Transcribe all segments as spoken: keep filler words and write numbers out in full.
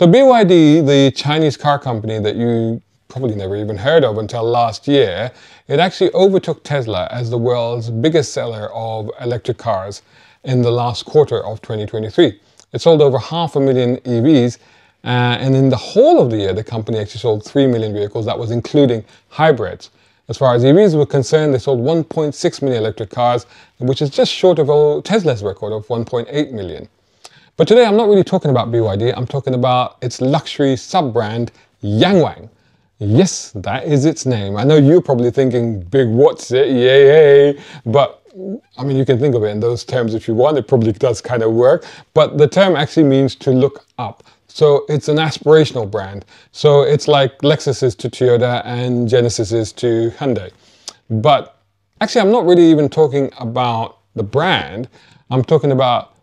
So B Y D, the Chinese car company that you probably never even heard of until last year, it actually overtook Tesla as the world's biggest seller of electric cars in the last quarter of twenty twenty-three. It sold over half a million E Vs, uh, and in the whole of the year, the company actually sold three million vehicles. That was including hybrids. As far as E Vs were concerned, they sold one point six million electric cars, which is just short of Tesla's record of one point eight million. But today, I'm not really talking about B Y D. I'm talking about its luxury sub-brand, Yangwang. Yes, that is its name. I know you're probably thinking, big what's it, yay, yay. But, I mean, you can think of it in those terms if you want. It probably does kind of work. But the term actually means to look up. So it's an aspirational brand. So it's like Lexus's to Toyota and Genesis's to Hyundai. But actually, I'm not really even talking about the brand. I'm talking about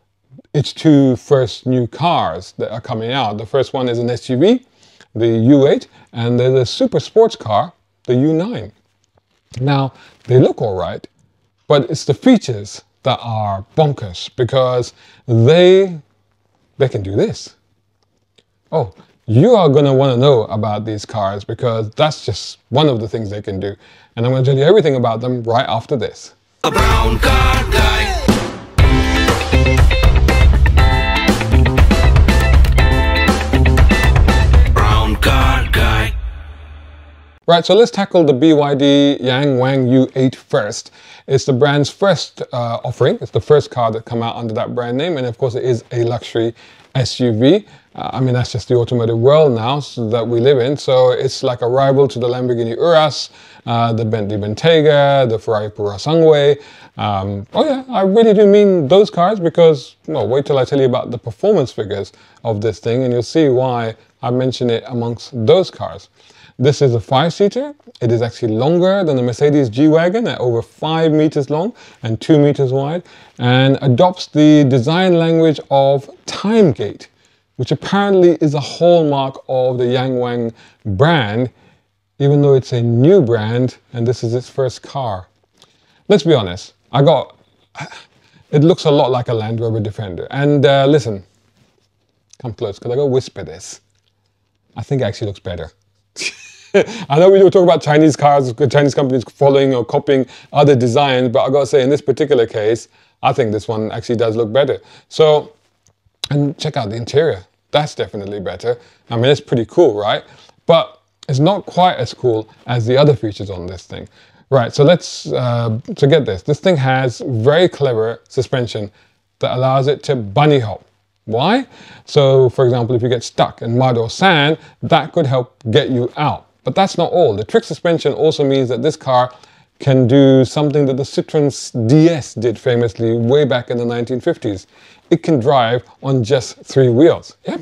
its two first new cars that are coming out. The first one is an S U V, the U eight, and there's a super sports car, the U nine. Now, they look all right, but it's the features that are bonkers, because they, they can do this. Oh, you are going to want to know about these cars, because that's just one of the things they can do. And I'm going to tell you everything about them right after this. A brown car guy. Right, so let's tackle the B Y D Yangwang U eight first. It's the brand's first uh, offering. It's the first car that come out under that brand name. And of course, it is a luxury S U V. Uh, I mean, that's just the automotive world now so that we live in. So it's like a rival to the Lamborghini Urus, uh, the Bentley Bentayga, the Ferrari Purosangue. Um, oh yeah, I really do mean those cars, because, well, wait till I tell you about the performance figures of this thing and you'll see why I mention it amongst those cars. This is a five-seater. It is actually longer than the Mercedes G-Wagon at over five meters long and two meters wide, and adopts the design language of TimeGate, which apparently is a hallmark of the Yangwang brand, even though it's a new brand and this is its first car. Let's be honest, I got, it looks a lot like a Land Rover Defender. And uh, listen, come close, because I got to whisper this. I think it actually looks better. I know we do talk about Chinese cars, Chinese companies following or copying other designs, but I gotta say, in this particular case, I think this one actually does look better. So, and check out the interior. That's definitely better. I mean, it's pretty cool, right? But it's not quite as cool as the other features on this thing. Right, so let's, uh, so get this. This thing has very clever suspension that allows it to bunny hop. Why? So, for example, if you get stuck in mud or sand, that could help get you out. But that's not all. The trick suspension also means that this car can do something that the Citroën D S did famously way back in the nineteen fifties. It can drive on just three wheels. Yep.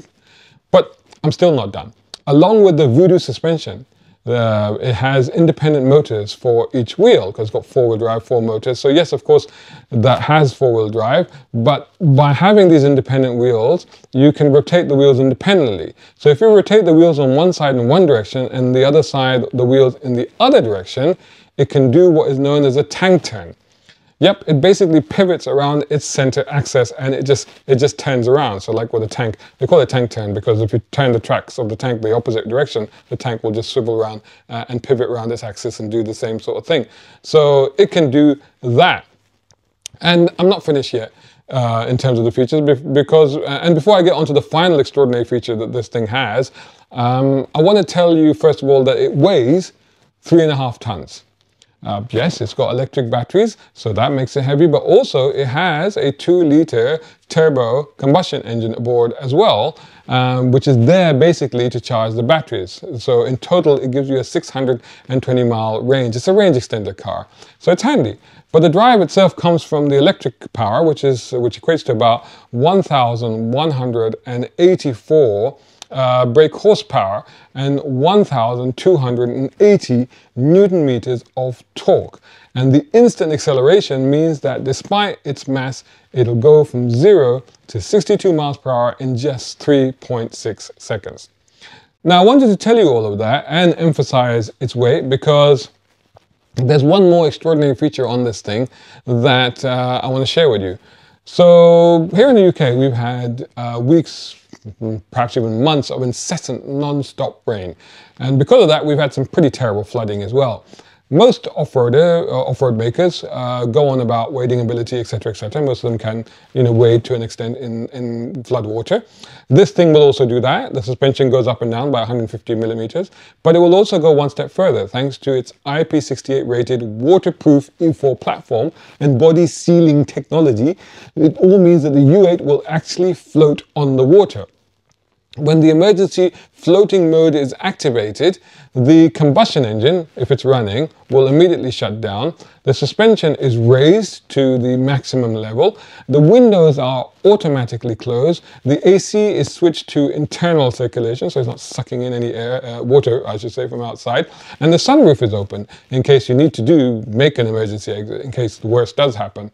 But I'm still not done. Along with the Voodoo suspension, uh, it has independent motors for each wheel, because it's got four-wheel drive, four motors. So yes, of course, that has four-wheel drive, but by having these independent wheels, you can rotate the wheels independently. So if you rotate the wheels on one side in one direction and the other side, the wheels in the other direction, it can do what is known as a tank turn. Yep, it basically pivots around its center axis and it just it just turns around. So like with a tank, they call it tank turn because if you turn the tracks of the tank the opposite direction, the tank will just swivel around uh, and pivot around its axis and do the same sort of thing. So it can do that. And I'm not finished yet uh, in terms of the features because, uh, and before I get onto the final extraordinary feature that this thing has, um, I want to tell you first of all that it weighs three and a half tons. Uh, yes, it's got electric batteries, so that makes it heavy, but also it has a two litre turbo combustion engine aboard as well, um, which is there basically to charge the batteries. So in total, it gives you a six hundred twenty mile range. It's a range extender car, so it's handy. But the drive itself comes from the electric power, which is which equates to about one thousand one hundred eighty-four Uh, brake horsepower and one thousand two hundred eighty newton meters of torque. And the instant acceleration means that despite its mass, it'll go from zero to sixty-two miles per hour in just three point six seconds. Now, I wanted to tell you all of that and emphasize its weight because there's one more extraordinary feature on this thing that uh, I want to share with you. So here in the U K, we've had uh, weeks, perhaps even months of incessant non-stop rain. And because of that, we've had some pretty terrible flooding as well. Most off-roader, uh, off-road makers uh, go on about wading ability, et cetera, et cetera. Most of them can, you know, wade to an extent in, in flood water. This thing will also do that. The suspension goes up and down by one hundred fifty millimeters, but it will also go one step further thanks to its I P sixty-eight rated waterproof E four platform and body sealing technology. It all means that the U eight will actually float on the water. When the emergency floating mode is activated, the combustion engine, if it's running, will immediately shut down. The suspension is raised to the maximum level. The windows are automatically closed. The A C is switched to internal circulation, so it's not sucking in any air, uh, water, I should say, from outside. And the sunroof is open in case you need to do make an emergency exit, in case the worst does happen.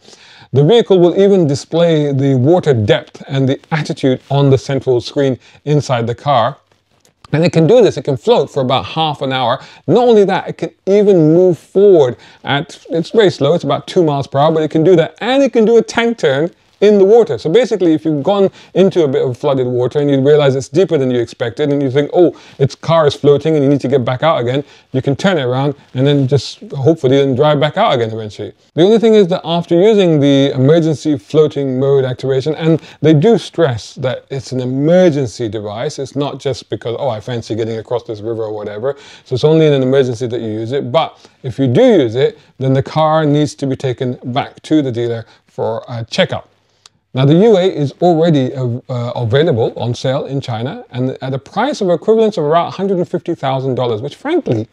The vehicle will even display the water depth and the attitude on the central screen inside the car. And it can do this, it can float for about half an hour. Not only that, it can even move forward at, it's very slow, it's about two miles per hour, but it can do that, and it can do a tank turn in the water. So basically, if you've gone into a bit of flooded water and you realize it's deeper than you expected, and you think, oh, its car is floating and you need to get back out again, you can turn it around and then just hopefully then drive back out again eventually. The only thing is that after using the emergency floating mode activation, and they do stress that it's an emergency device, it's not just because, oh, I fancy getting across this river or whatever, so it's only in an emergency that you use it, but if you do use it, then the car needs to be taken back to the dealer for a checkup. Now the U eight is already uh, uh, available on sale in China and at a price of equivalence of around one hundred fifty thousand dollars, which frankly,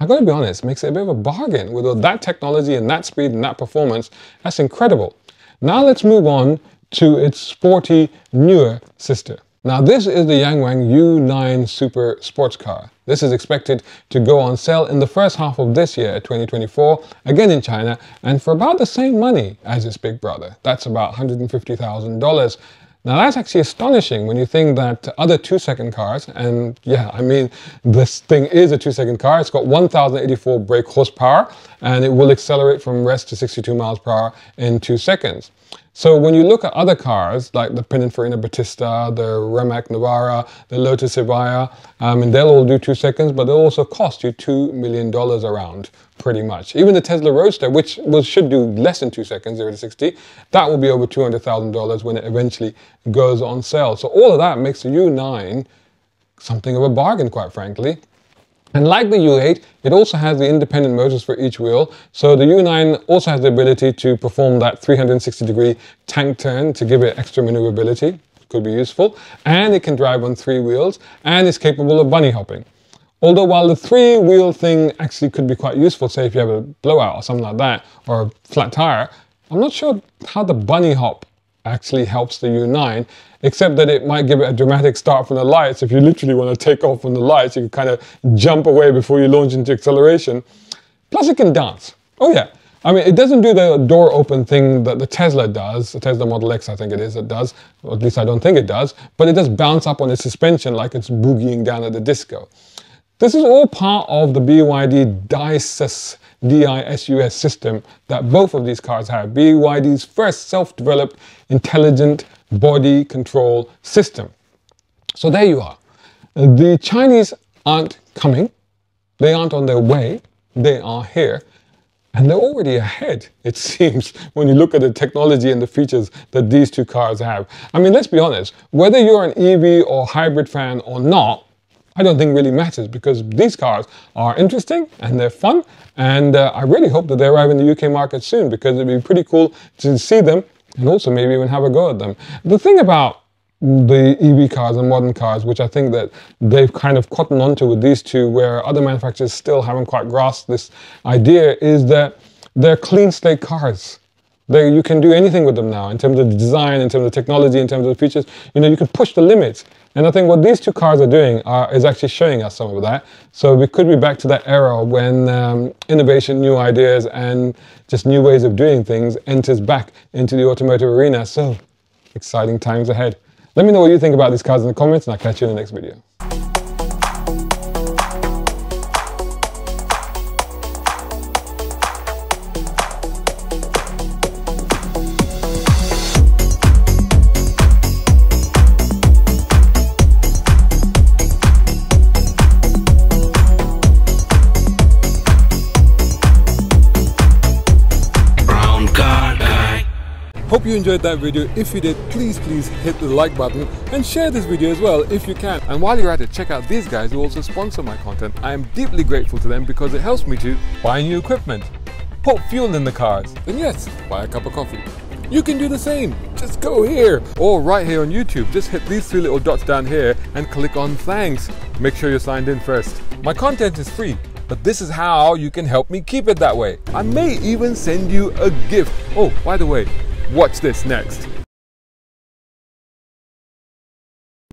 I've got to be honest, makes it a bit of a bargain. With all that technology and that speed and that performance, that's incredible. Now let's move on to its sporty, newer sister. Now this is the Yangwang U nine Super Sports Car. This is expected to go on sale in the first half of this year, twenty twenty-four, again in China, and for about the same money as its big brother. That's about one hundred fifty thousand dollars. Now that's actually astonishing when you think that other two-second cars, and yeah, I mean, this thing is a two-second car. It's got one thousand eighty-four brake horsepower, and it will accelerate from rest to sixty-two miles per hour in two seconds. So when you look at other cars, like the Pininfarina Battista, the Rimac Nevera, the Lotus Evija, um, and they'll all do two seconds, but they'll also cost you two million dollars around, pretty much. Even the Tesla Roadster, which will, should do less than two seconds, zero to sixty, that will be over two hundred thousand dollars when it eventually goes on sale. So all of that makes the U nine something of a bargain, quite frankly. And like the U eight, it also has the independent motors for each wheel. So the U nine also has the ability to perform that three hundred sixty degree tank turn to give it extra maneuverability, could be useful. And it can drive on three wheels and is capable of bunny hopping. Although while the three wheel thing actually could be quite useful, say if you have a blowout or something like that, or a flat tire, I'm not sure how the bunny hop actually helps the U nine, except that it might give it a dramatic start from the lights. If you literally want to take off from the lights, you can kind of jump away before you launch into acceleration. Plus it can dance. Oh yeah. I mean, it doesn't do the door open thing that the Tesla does, the Tesla Model X, I think it is, it does, or at least I don't think it does, but it does bounce up on its suspension like it's boogieing down at the disco. This is all part of the B Y D D I S U S D I S U S system that both of these cars have, B Y D's first self-developed intelligent body control system. So there you are. The Chinese aren't coming, they aren't on their way, they are here, and they're already ahead, it seems, when you look at the technology and the features that these two cars have. I mean, let's be honest, whether you're an E V or hybrid fan or not, I don't think really matters, because these cars are interesting and they're fun, and uh, I really hope that they arrive in the U K market soon, because it'd be pretty cool to see them and also maybe even have a go at them. The thing about the E V cars and modern cars, which I think that they've kind of cottoned onto with these two, where other manufacturers still haven't quite grasped this idea, is that they're clean slate cars. They, you can do anything with them now in terms of the design, in terms of the technology, in terms of the features. You know, you can push the limits. And I think what these two cars are doing are, is actually showing us some of that. So we could be back to that era when um, innovation, new ideas, and just new ways of doing things enters back into the automotive arena. So exciting times ahead. Let me know what you think about these cars in the comments, and I'll catch you in the next video. hope you enjoyed that video. If you did, please please hit the like button and share this video as well if you can. And while you're at it, check out these guys who also sponsor my content. I am deeply grateful to them because it helps me to buy new equipment, put fuel in the cars, and yes, buy a cup of coffee. You can do the same. Just go here or right here on YouTube. Just hit these three little dots down here and click on thanks. Make sure you're signed in first. My content is free, but this is how you can help me keep it that way. I may even send you a gift. Oh, by the way, watch this next.